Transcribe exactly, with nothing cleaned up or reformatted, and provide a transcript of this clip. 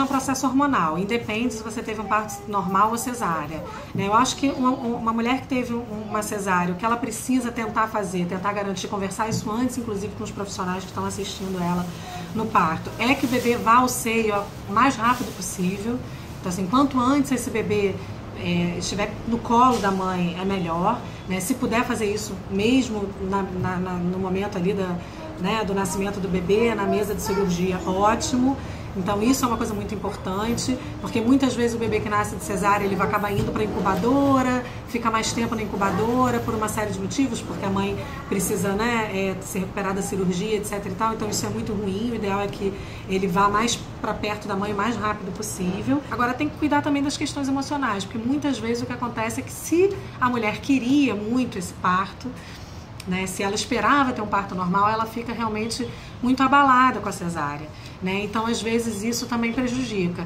é um processo hormonal, independe se você teve um parto normal ou cesárea. Eu acho que uma, uma mulher que teve uma cesárea, o que ela precisa tentar fazer, tentar garantir, conversar isso antes, inclusive com os profissionais que estão assistindo ela no parto, é que o bebê vá ao seio o mais rápido possível. Então, assim, quanto antes esse bebê é, estiver no colo da mãe, é melhor. Né? Se puder fazer isso mesmo na, na, na, no momento ali da, né, do nascimento do bebê, na mesa de cirurgia, ótimo. Então isso é uma coisa muito importante, porque muitas vezes o bebê que nasce de cesárea, ele vai acabar indo para a incubadora, fica mais tempo na incubadora por uma série de motivos, porque a mãe precisa, né, é, se recuperar da cirurgia, etc e tal. Então isso é muito ruim, o ideal é que ele vá mais para perto da mãe o mais rápido possível. Agora tem que cuidar também das questões emocionais, porque muitas vezes o que acontece é que se a mulher queria muito esse parto, né, se ela esperava ter um parto normal, ela fica realmente muito abalada com a cesárea. Né? Então, às vezes, isso também prejudica.